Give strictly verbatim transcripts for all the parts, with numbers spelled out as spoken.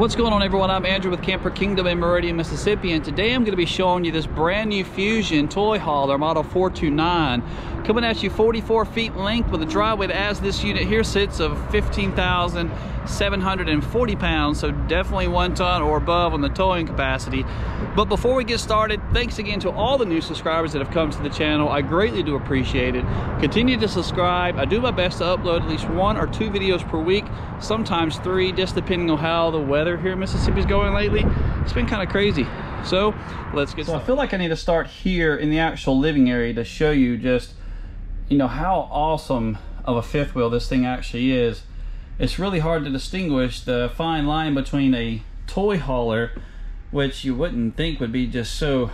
What's going on, everyone? I'm Andrew with Camper Kingdom in Meridian, Mississippi, and today I'm going to be showing you this brand new Fusion toy hauler model four two nine, coming at you forty-four feet in length with a dry weight as this unit here sits of fifteen thousand seven hundred forty pounds, so definitely one ton or above on the towing capacity. But before we get started, thanks again to all the new subscribers that have come to the channel. I greatly do appreciate it. Continue to subscribe. I do my best to upload at least one or two videos per week, sometimes three, just depending on how the weather here in Mississippi is going lately. It's been kind of crazy. So let's get so started. I feel like I need to start here in the actual living area to show you just, you know, how awesome of a fifth wheel this thing actually is. It's really hard to distinguish the fine line between a toy hauler, which you wouldn't think would be just so,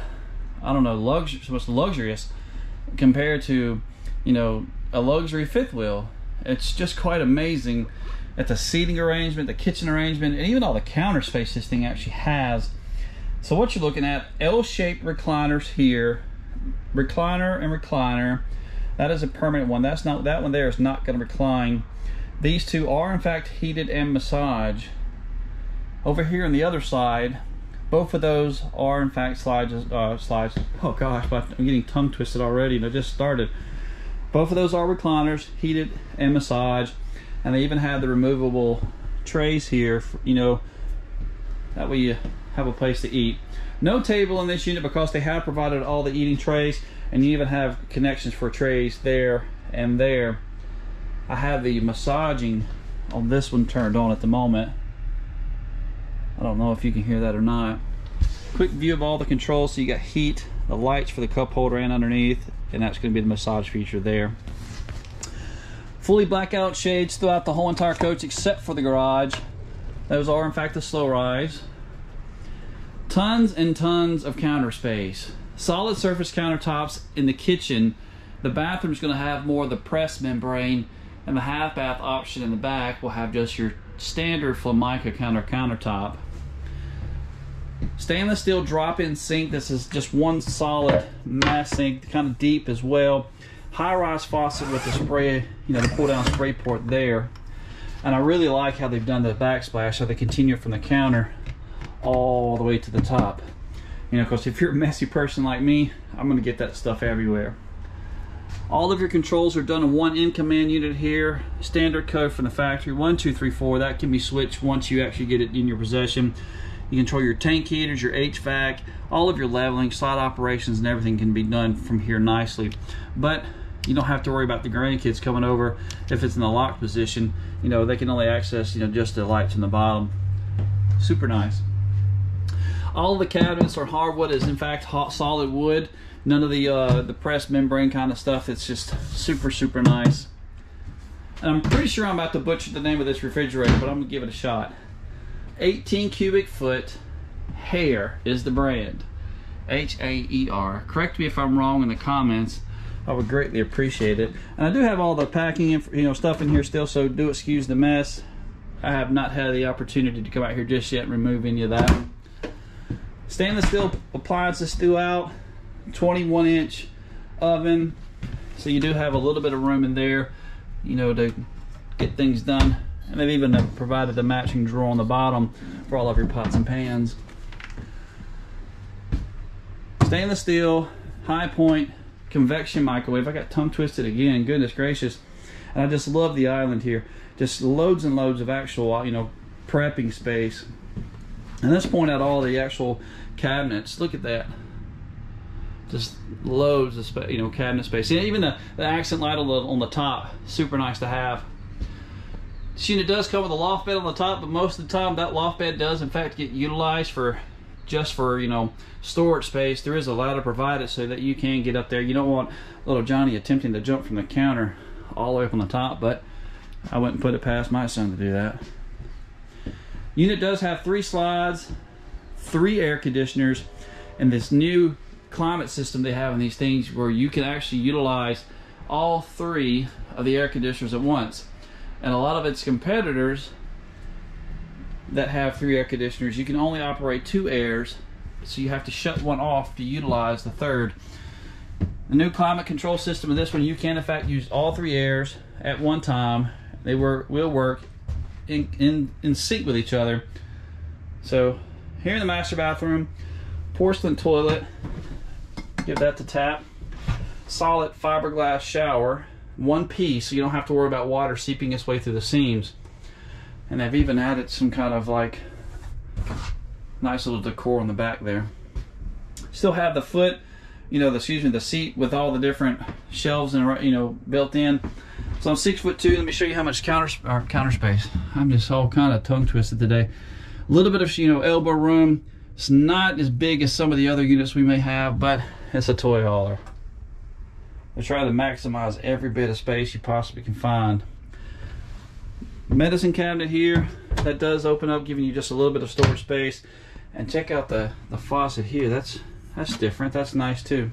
I don't know, luxury, so much luxurious compared to, you know, a luxury fifth wheel. It's just quite amazing at the seating arrangement, the kitchen arrangement, and even all the counter space this thing actually has. So what you're looking at, L-shaped recliners here, recliner and recliner. That is a permanent one. That's not, that one there is not going to recline. These two are in fact heated and massage. Over here on the other side, both of those are in fact slides. Uh, slides. Oh gosh, I'm getting tongue twisted already, and I just started. Both of those are recliners, heated and massage, and they even have the removable trays here. For, you know, that way you have a place to eat. No table in this unit because they have provided all the eating trays, and you even have connections for trays there and there. I have the massaging on this one turned on at the moment. I don't know if you can hear that or not. Quick view of all the controls. So you got heat, the lights for the cup holder and underneath, and that's going to be the massage feature there. Fully blackout shades throughout the whole entire coach except for the garage. Those are in fact the slow rise. Tons and tons of counter space. Solid surface countertops in the kitchen. The bathroom is going to have more of the press membrane, and the half bath option in the back will have just your standard Formica counter countertop. Stainless steel drop-in sink. This is just one solid mass sink, kind of deep as well. High-rise faucet with the spray, you know, the pull-down spray port there. And I really like how they've done the backsplash, so they continue from the counter all the way to the top. You know, because if you're a messy person like me, I'm going to get that stuff everywhere. All of your controls are done in one iN-Command unit here. Standard code from the factory, one, two, three, four. That can be switched once you actually get it in your possession. You control your tank heaters, your H V A C, all of your leveling, slide operations, and everything can be done from here nicely. But you don't have to worry about the grandkids coming over if it's in the locked position. You know, they can only access, you know, just the lights in the bottom. Super nice. All of the cabinets are hardwood, is in fact hot, solid wood. None of the uh, the press membrane kind of stuff. It's just super, super nice. And I'm pretty sure I'm about to butcher the name of this refrigerator, but I'm gonna give it a shot. eighteen cubic foot, Haier is the brand. H A E R. Correct me if I'm wrong in the comments. I would greatly appreciate it. And I do have all the packing, you know, stuff in here still, so do excuse the mess. I have not had the opportunity to come out here just yet and remove any of that. Stainless steel appliances throughout. twenty-one inch oven, so you do have a little bit of room in there, you know, to get things done. And they've even provided the matching drawer on the bottom for all of your pots and pans. Stainless steel high point convection microwave. I got tongue twisted again, goodness gracious. And I just love the island here, just loads and loads of actual, you know, prepping space. And let's point out all the actual cabinets. Look at that. Just loads of spa you know, cabinet space. Yeah, even the, the accent light on the, on the top, super nice to have. This unit does come with a loft bed on the top, but most of the time that loft bed does in fact get utilized for just for, you know, storage space. There is a ladder provided so that you can get up there. You don't want little Johnny attempting to jump from the counter all the way up on the top, but I wouldn't put it past my son to do that. Unit does have three slides, three air conditioners, and this new climate system they have in these things where you can actually utilize all three of the air conditioners at once. And a lot of its competitors that have three air conditioners, you can only operate two airs, so you have to shut one off to utilize the third. The new climate control system in this one, you can in fact use all three airs at one time. They were will work in, in, in sync with each other, So here in the master bathroom, porcelain toilet, give that to tap, solid fiberglass shower, one piece, so you don't have to worry about water seeping its way through the seams. And they've even added some kind of like nice little decor on the back there. Still have the foot, you know, the, excuse me, the seat with all the different shelves and, you know, built in. So I'm six foot two. Let me show you how much counter or counter space. I'm just all kind of tongue twisted today. A little bit of, you know, elbow room. It's not as big as some of the other units we may have, but it's a toy hauler. They try to maximize every bit of space you possibly can find. Medicine cabinet here that does open up, giving you just a little bit of storage space. And check out the the faucet here. That's that's different. That's nice too.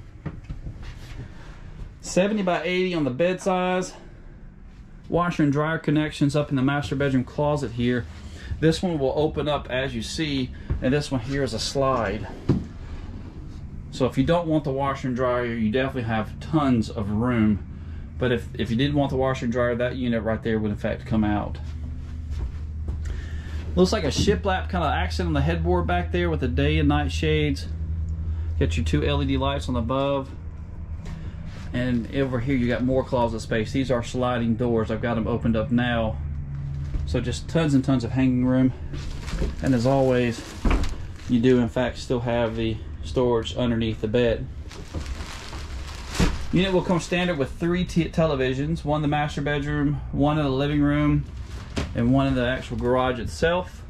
seventy by eighty on the bed size. Washer and dryer connections up in the master bedroom closet here. This one will open up as you see, and this one here is a slide. So if you don't want the washer and dryer, you definitely have tons of room. But if, if you did want the washer and dryer, that unit right there would in fact come out. Looks like a shiplap kind of accent on the headboard back there with the day and night shades. Got your two L E D lights on above. And over here you got more closet space. These are sliding doors. I've got them opened up now. So just tons and tons of hanging room. And as always, you do in fact still have the storage underneath the bed. Unit will come standard with three t televisions, one in the master bedroom, one in the living room, and one in the actual garage itself.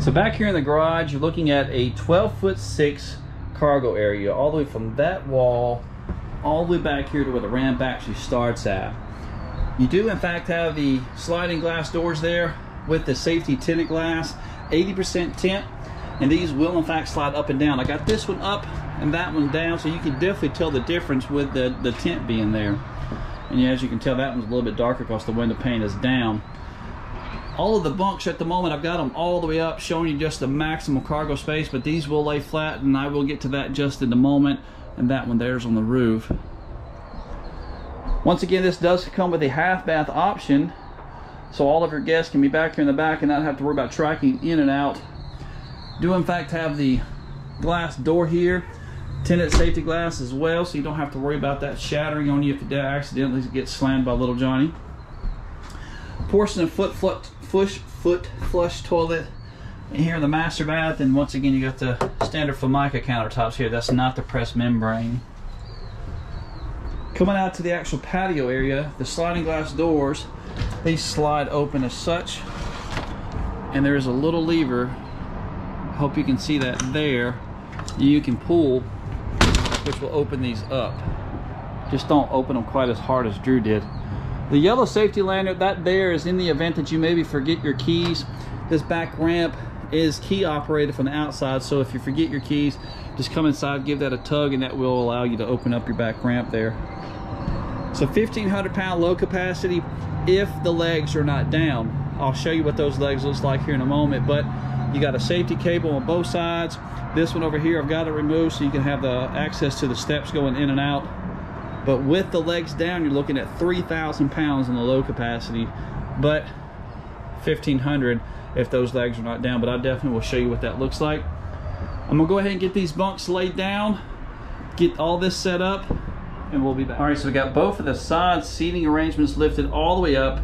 So back here in the garage, you're looking at a twelve foot six cargo area, all the way from that wall, all the way back here to where the ramp actually starts at. You do in fact have the sliding glass doors there with the safety tinted glass, eighty percent tint, and these will in fact slide up and down. I got this one up and that one down, so you can definitely tell the difference with the, the tint being there. And as you can tell, that one's a little bit darker because the window pane is down. All of the bunks at the moment, I've got them all the way up, showing you just the maximum cargo space, but these will lay flat, and I will get to that just in a moment. And that one there's on the roof. Once again, this does come with a half bath option, so all of your guests can be back here in the back and not have to worry about tracking in and out. Do in fact have the glass door here, tinted safety glass as well, so you don't have to worry about that shattering on you if you accidentally get slammed by little Johnny. Porcelain foot flush, foot flush toilet here in the master bath, and once again you got the standard Formica countertops here. That's not the pressed membrane. Coming out to the actual patio area, the sliding glass doors, they slide open as such, and there is a little lever, I hope you can see that there, you can pull, which will open these up. Just don't open them quite as hard as Drew did. The yellow safety lanyard, that there is in the event that you maybe forget your keys. This back ramp is key operated from the outside, so if you forget your keys, just come inside, give that a tug, and that will allow you to open up your back ramp there. So fifteen hundred pound low capacity if the legs are not down. I'll show you what those legs look like here in a moment, but you got a safety cable on both sides. This one over here I've got it removed so you can have the access to the steps going in and out. But with the legs down, you're looking at three thousand pounds in the low capacity, but fifteen hundred if those legs are not down, but I definitely will show you what that looks like. I'm gonna go ahead and get these bunks laid down, get all this set up, and we'll be back. All right, so we got both of the side seating arrangements lifted all the way up,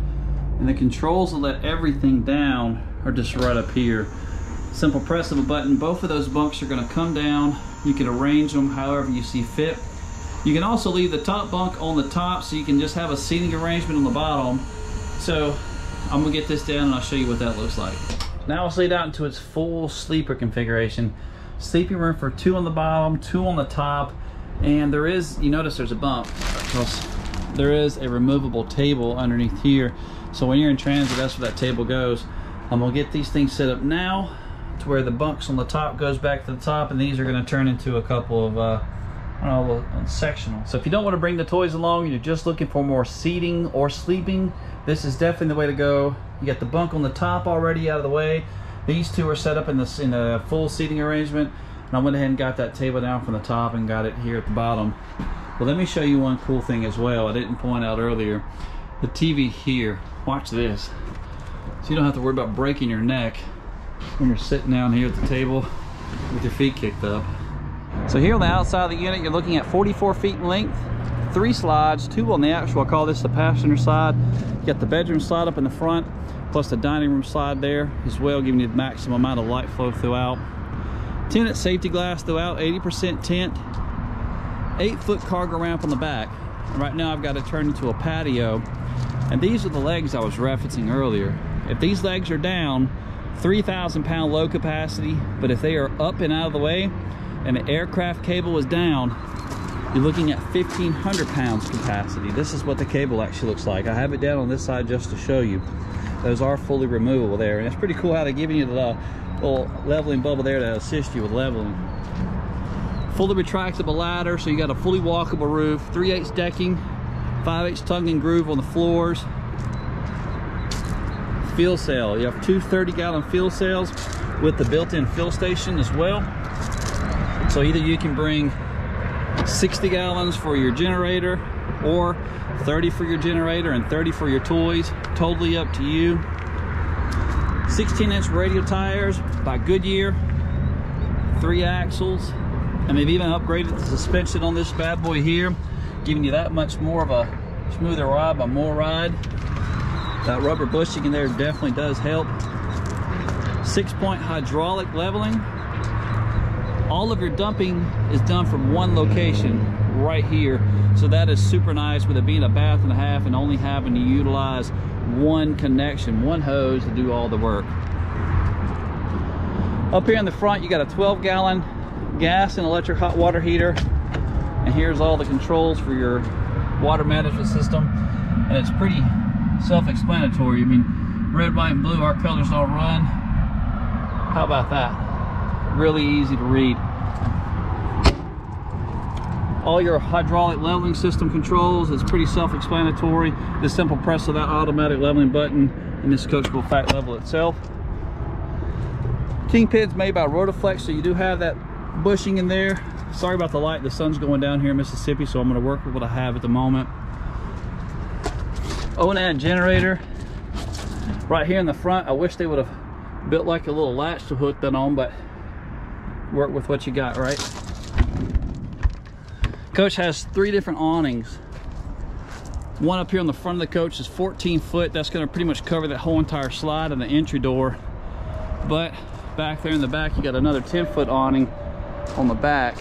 and the controls that let everything down are just right up here. Simple press of a button, both of those bunks are gonna come down. You can arrange them however you see fit. You can also leave the top bunk on the top, so you can just have a seating arrangement on the bottom. So I'm gonna get this down and I'll show you what that looks like. Now it's laid out into its full sleeper configuration. Sleeping room for two on the bottom, two on the top, and there is, you notice there's a bump, because there is a removable table underneath here. So when you're in transit, that's where that table goes. I'm gonna get these things set up now to where the bunks on the top goes back to the top, and these are gonna turn into a couple of uh, Know, sectional. So if you don't want to bring the toys along, you're just looking for more seating or sleeping, this is definitely the way to go. You got the bunk on the top already out of the way. These two are set up in this in a full seating arrangement, and I went ahead and got that table down from the top and got it here at the bottom. Well, let me show you one cool thing as well I didn't point out earlier. The T V here, watch this. So you don't have to worry about breaking your neck. when you're sitting down here at the table with your feet kicked up. So here on the outside of the unit, you're looking at forty-four feet in length, three slides, two on the actual, I call this the passenger side. You got the bedroom slide up in the front, plus the dining room slide there as well, giving you the maximum amount of light flow throughout. Tinted safety glass throughout, eighty percent tint. Eight foot cargo ramp on the back. Right now I've got it turned into a patio, and these are the legs I was referencing earlier. If these legs are down, three thousand pound load capacity, but if they are up and out of the way and the aircraft cable is down, you're looking at fifteen hundred pounds capacity. This is what the cable actually looks like. I have it down on this side just to show you. Those are fully removable there, and it's pretty cool how they're giving you the little leveling bubble there to assist you with leveling. Fully retractable ladder, so you got a fully walkable roof, three eighths decking, five eighths tongue and groove on the floors. Fuel cell, you have two thirty gallon fuel cells with the built-in fill station as well. So either you can bring sixty gallons for your generator, or thirty for your generator and thirty for your toys, totally up to you. sixteen inch radial tires by Goodyear, three axles. And they've even upgraded the suspension on this bad boy here, giving you that much more of a smoother ride by more ride. That rubber bushing in there definitely does help. Six-point hydraulic leveling. All of your dumping is done from one location right here, so that is super nice with it being a bath and a half and only having to utilize one connection, one hose to do all the work. Up here in the front, you got a twelve gallon gas and electric hot water heater, and here's all the controls for your water management system. And it's pretty self-explanatory. I mean, red, white, and blue, our colors all run. How about that? Really easy to read. All your hydraulic leveling system controls, it's pretty self-explanatory. The simple press of that automatic leveling button, and this coach will fat level itself. Kingpins made by Rotoflex, so you do have that bushing in there. Sorry about the light, the sun's going down here in Mississippi, so I'm going to work with what I have at the moment. Onan generator right here in the front. I wish they would have built like a little latch to hook that on, but work with what you got, right? Coach has three different awnings. One up here on the front of the coach is fourteen foot. That's going to pretty much cover that whole entire slide and the entry door. But back there in the back, you got another ten foot awning on the back.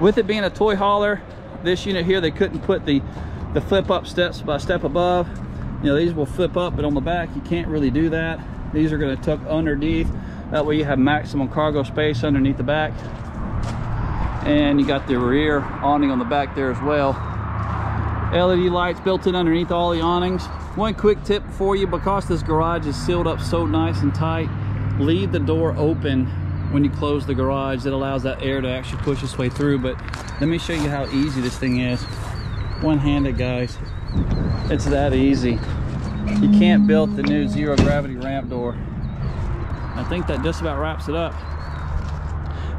With it being a toy hauler, this unit here, they couldn't put the the flip up steps by step above. You know, these will flip up, but on the back you can't really do that. These are going to tuck underneath, that way you have maximum cargo space underneath the back. And you got the rear awning on the back there as well. L E D lights built in underneath all the awnings. One quick tip for you, because this garage is sealed up so nice and tight, leave the door open when you close the garage. It allows that air to actually push its way through. But let me show you how easy this thing is. One-handed, guys, it's that easy. You can't build the new zero gravity ramp door. I think that just about wraps it up.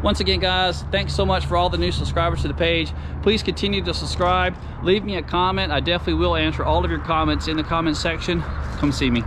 Once again, guys, thanks so much for all the new subscribers to the page. Please continue to subscribe. Leave me a comment. I definitely will answer all of your comments in the comment section. Come see me.